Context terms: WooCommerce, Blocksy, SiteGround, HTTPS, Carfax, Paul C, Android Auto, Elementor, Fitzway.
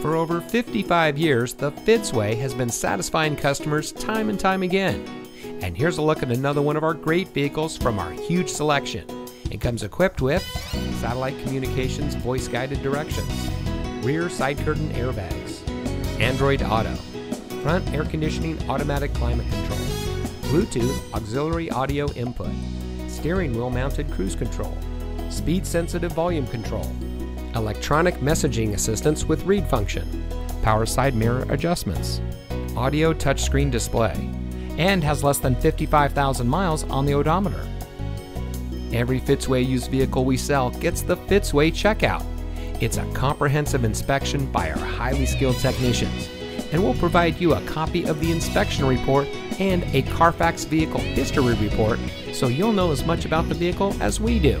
For over 55 years, the Fitzway has been satisfying customers time and time again. And here's a look at another one of our great vehicles from our huge selection. It comes equipped with satellite communications, voice-guided directions, rear side curtain airbags, Android Auto, front air conditioning automatic climate control, Bluetooth auxiliary audio input, steering wheel mounted cruise control, speed sensitive volume control, electronic messaging assistance with read function, power side mirror adjustments, audio touchscreen display, and has less than 55,000 miles on the odometer. Every Fitzway used vehicle we sell gets the Fitzway checkout. It's a comprehensive inspection by our highly skilled technicians, and we'll provide you a copy of the inspection report and a Carfax vehicle history report so you'll know as much about the vehicle as we do.